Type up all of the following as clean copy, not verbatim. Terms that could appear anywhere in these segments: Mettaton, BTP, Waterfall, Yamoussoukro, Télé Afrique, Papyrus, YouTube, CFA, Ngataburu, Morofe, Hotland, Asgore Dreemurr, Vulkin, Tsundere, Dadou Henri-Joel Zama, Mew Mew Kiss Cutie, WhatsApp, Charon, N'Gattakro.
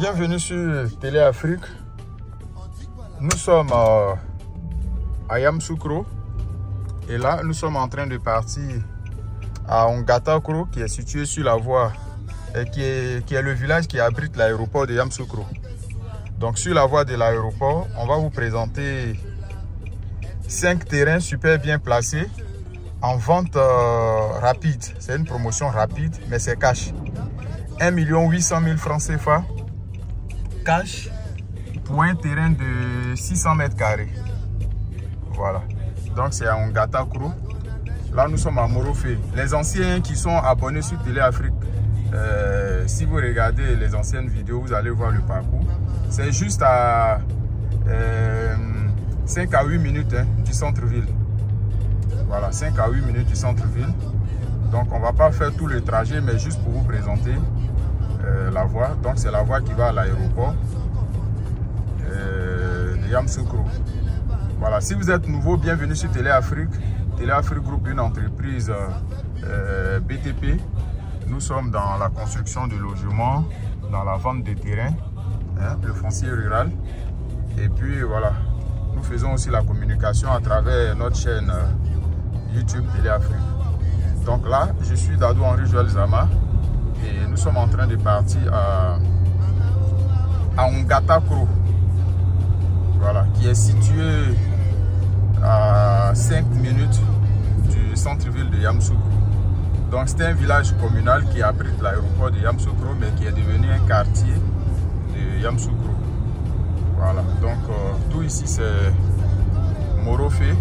Bienvenue sur Télé Afrique. Nous sommes à Yamoussoukro et là nous sommes en train de partir à N'Gattakro, qui est situé sur la voie et qui est le village qui abrite l'aéroport de Yamoussoukro. Donc sur la voie de l'aéroport, on va vous présenter 5 terrains super bien placés en vente rapide. C'est une promotion rapide, mais c'est cash. 1 800 000 francs CFA cash pour un terrain de 600 mètres carrés. Voilà. Donc c'est à N'Gattakro. Là nous sommes à Morofe. Les anciens qui sont abonnés sur Télé Afrique, si vous regardez les anciennes vidéos, vous allez voir le parcours. C'est juste à 5 à 8 minutes du centre-ville. Voilà, 5 à 8 minutes du centre-ville. Donc on ne va pas faire tout le trajet, mais juste pour vous présenter la voie. Donc c'est la voie qui va à l'aéroport de Yamoussoukro. Voilà, si vous êtes nouveau, bienvenue sur Télé Afrique. Télé Afrique Group, une entreprise BTP. Nous sommes dans la construction de logements, dans la vente de terrains, hein, le foncier rural. Et puis voilà, nous faisons aussi la communication à travers notre chaîne YouTube Télé Afrique. Donc là, je suis Dadou Henri-Joel Zama et nous sommes en train de partir à N'Gattakro, voilà, qui est situé à 5 minutes du centre-ville de Yamoussoukro. Donc c'est un village communal qui abrite l'aéroport de Yamoussoukro, mais qui est devenu un quartier de Yamoussoukro. Voilà, donc tout ici c'est Morofe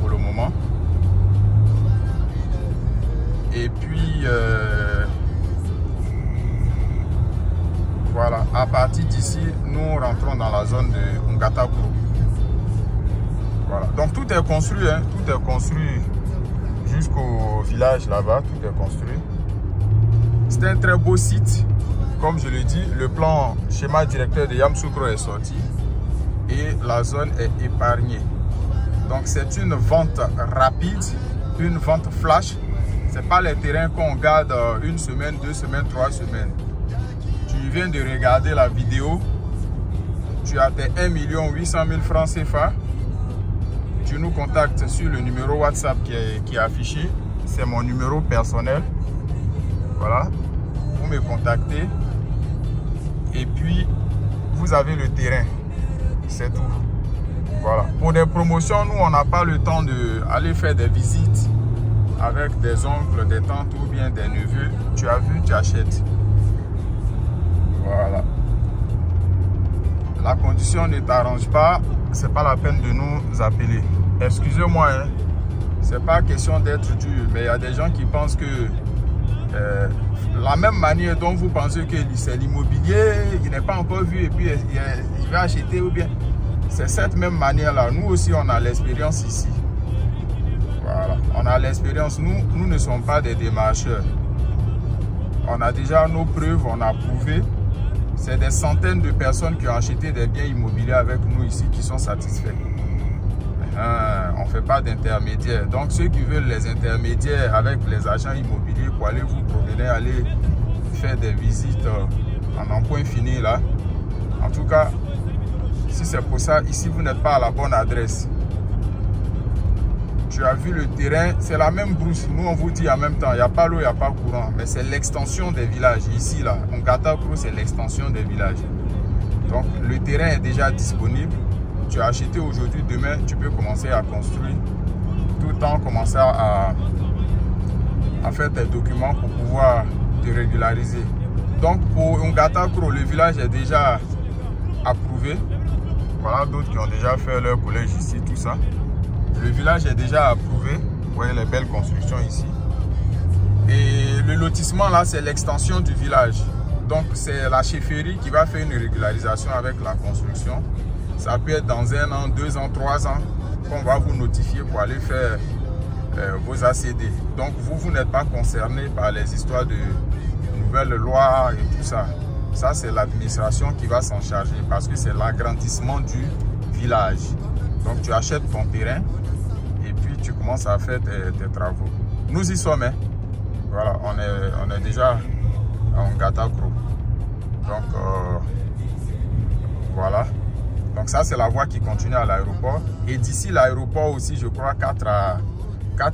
pour le moment. Et puis voilà, à partir d'ici, nous rentrons dans la zone de Ngataburu. Voilà, donc tout est construit, hein, tout est construit jusqu'au village là-bas, tout est construit. C'est un très beau site. Comme je le dis, le plan schéma directeur de Yamoussoukro est sorti et la zone est épargnée. Donc c'est une vente rapide, une vente flash. Ce n'est pas les terrains qu'on garde une semaine, 2 semaines, 3 semaines. Tu viens de regarder la vidéo, tu as tes 1 800 000 francs CFA, tu nous contactes sur le numéro WhatsApp qui est affiché. C'est mon numéro personnel. Voilà, vous me contactez. Et puis, vous avez le terrain. C'est tout. Voilà. Pour des promotions, nous, on n'a pas le temps d'aller faire des visites avec des oncles, des tantes ou bien des neveux. Tu as vu, tu achètes. Voilà. La condition ne t'arrange pas, c'est pas la peine de nous appeler. Excusez-moi, hein. C'est pas question d'être dur, mais il y a des gens qui pensent que la même manière dont vous pensez que c'est l'immobilier, il n'est pas encore vu et puis il va acheter ou bien. C'est cette même manière-là. Nous aussi, on a l'expérience ici. Voilà. On a l'expérience. Nous ne sommes pas des démarcheurs. On a déjà nos preuves, on a prouvé. C'est des centaines de personnes qui ont acheté des biens immobiliers avec nous ici qui sont satisfaits. On ne fait pas d'intermédiaires. Donc ceux qui veulent les intermédiaires avec les agents immobiliers pour aller vous promener, aller faire des visites en point fini là. En tout cas, si c'est pour ça, ici vous n'êtes pas à la bonne adresse. Tu as vu le terrain, c'est la même brousse. Nous on vous dit en même temps, il n'y a pas l'eau, il n'y a pas courant. Mais c'est l'extension des villages. Ici là, N'Gattakro, c'est l'extension des villages. Donc le terrain est déjà disponible. Tu as acheté aujourd'hui, demain, tu peux commencer à construire. Tout le temps, commencer à faire tes documents pour pouvoir te régulariser. Donc, pour N'Gattakro, le village est déjà approuvé. Voilà d'autres qui ont déjà fait leur collège ici, tout ça. Le village est déjà approuvé. Vous voyez les belles constructions ici. Et le lotissement, là, c'est l'extension du village. Donc, c'est la chefferie qui va faire une régularisation avec la construction. Ça peut être dans 1 an, 2 ans, 3 ans qu'on va vous notifier pour aller faire vos ACD. Donc vous n'êtes pas concerné par les histoires de nouvelles lois et tout ça. Ça, c'est l'administration qui va s'en charger parce que c'est l'agrandissement du village. Donc tu achètes ton terrain et puis tu commences à faire tes travaux. Nous y sommes. Hein. Voilà, on est déjà à N'Gattakro. Donc, voilà. Donc ça, c'est la voie qui continue à l'aéroport. Et d'ici l'aéroport aussi, je crois 4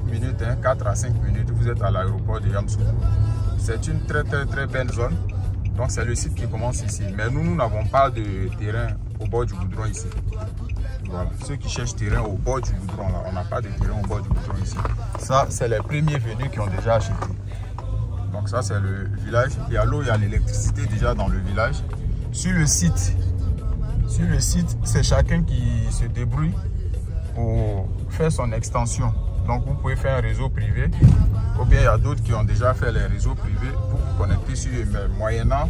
minutes, hein, 4 à 5 minutes, vous êtes à l'aéroport de Yamoussoukro. C'est une très belle zone. Donc c'est le site qui commence ici. Mais nous, nous n'avons pas de terrain au bord du goudron ici. Voilà. Ceux qui cherchent terrain au bord du goudron, là, on n'a pas de terrain au bord du goudron ici. Ça, c'est les premiers venus qui ont déjà acheté. Donc ça, c'est le village. Il y a l'eau, il y a l'électricité déjà dans le village. Sur le site, c'est chacun qui se débrouille pour faire son extension. Donc vous pouvez faire un réseau privé, ou bien il y a d'autres qui ont déjà fait les réseaux privés pour vous connecter sur eux-mêmes, moyennant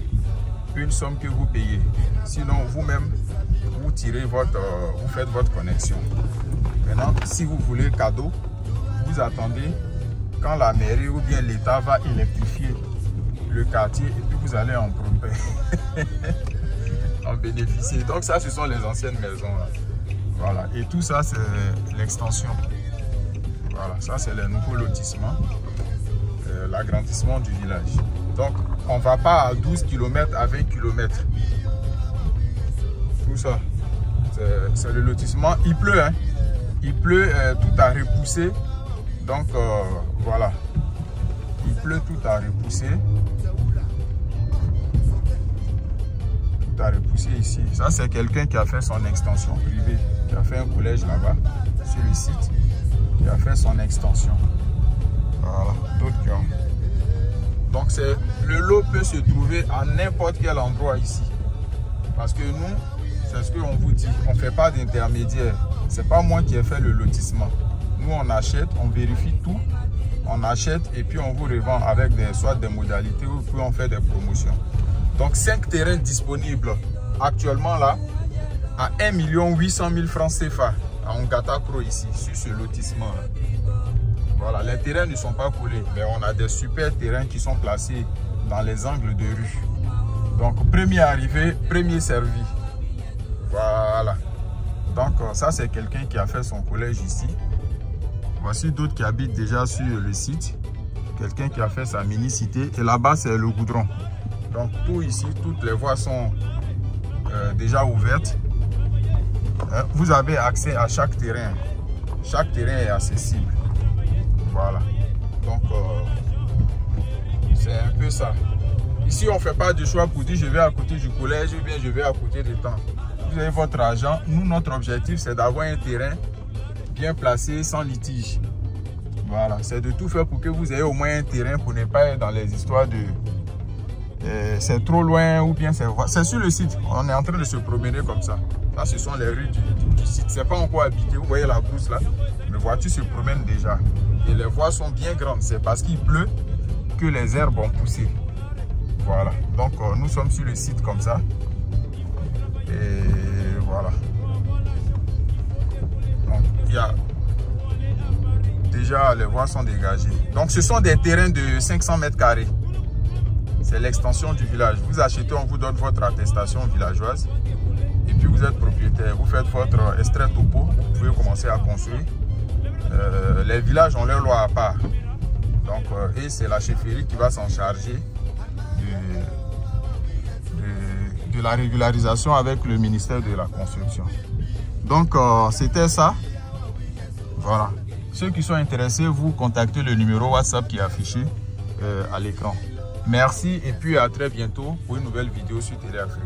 une somme que vous payez. Sinon vous-même, vous tirez votre, vous faites votre connexion. Maintenant, si vous voulez cadeau, vous attendez quand la mairie ou bien l'État va électrifier le quartier et puis vous allez en bénéficier. Donc ça, ce sont les anciennes maisons là. Voilà, et tout ça, c'est l'extension. Voilà, ça c'est le nouveau lotissement, l'agrandissement du village. Donc, on ne va pas à 12 km à 20 km. Tout ça, c'est le lotissement. Il pleut, hein? Il pleut, tout a repoussé. Donc, voilà. Il pleut, tout a repoussé. Tout a repoussé ici. Ça, c'est quelqu'un qui a fait son extension privée, qui a fait un collège là-bas, sur le site. Il a fait son extension. Voilà, d'autres qui ont. Donc le lot peut se trouver à n'importe quel endroit ici. Parce que nous, c'est ce qu'on vous dit, on ne fait pas d'intermédiaire. Ce n'est pas moi qui ai fait le lotissement. Nous, on achète, on vérifie tout. On achète et puis on vous revend avec des, soit des modalités ou puis on fait des promotions. Donc 5 terrains disponibles actuellement là à 1 800 000 francs CFA. À N'Gattakro ici, sur ce lotissement. Voilà, les terrains ne sont pas collés, mais on a des super terrains qui sont placés dans les angles de rue. Donc, premier arrivé, premier servi. Voilà. Donc, ça, c'est quelqu'un qui a fait son collège ici. Voici d'autres qui habitent déjà sur le site. Quelqu'un qui a fait sa mini-cité. Et là-bas, c'est le goudron. Donc, tout ici, toutes les voies sont déjà ouvertes. Vous avez accès à chaque terrain. Chaque terrain est accessible. Voilà. Donc, c'est un peu ça. Ici, on ne fait pas de choix pour dire je vais à côté du collège ou bien je vais à côté des temps. Vous avez votre argent. Nous, notre objectif, c'est d'avoir un terrain bien placé, sans litige. Voilà. C'est de tout faire pour que vous ayez au moins un terrain pour ne pas être dans les histoires de... c'est trop loin ou bien c'est... C'est sur le site. On est en train de se promener comme ça. Là, ce sont les rues du site. C'est pas encore habité. Vous voyez la brousse là. Les voitures se promènent déjà. Et les voies sont bien grandes. C'est parce qu'il pleut que les herbes ont poussé. Voilà. Donc, nous sommes sur le site comme ça. Et voilà. Donc, il y a... Déjà, les voies sont dégagées. Donc, ce sont des terrains de 500 mètres carrés. C'est l'extension du village. Vous achetez, on vous donne votre attestation villageoise. Et puis vous êtes propriétaire, vous faites votre extrait topo, vous pouvez commencer à construire. Les villages ont leur loi à part. Donc, et c'est la chefferie qui va s'en charger de la régularisation avec le ministère de la construction. Donc c'était ça. Voilà. Ceux qui sont intéressés, vous contactez le numéro WhatsApp qui est affiché à l'écran. Merci et puis à très bientôt pour une nouvelle vidéo sur Télé Afrique.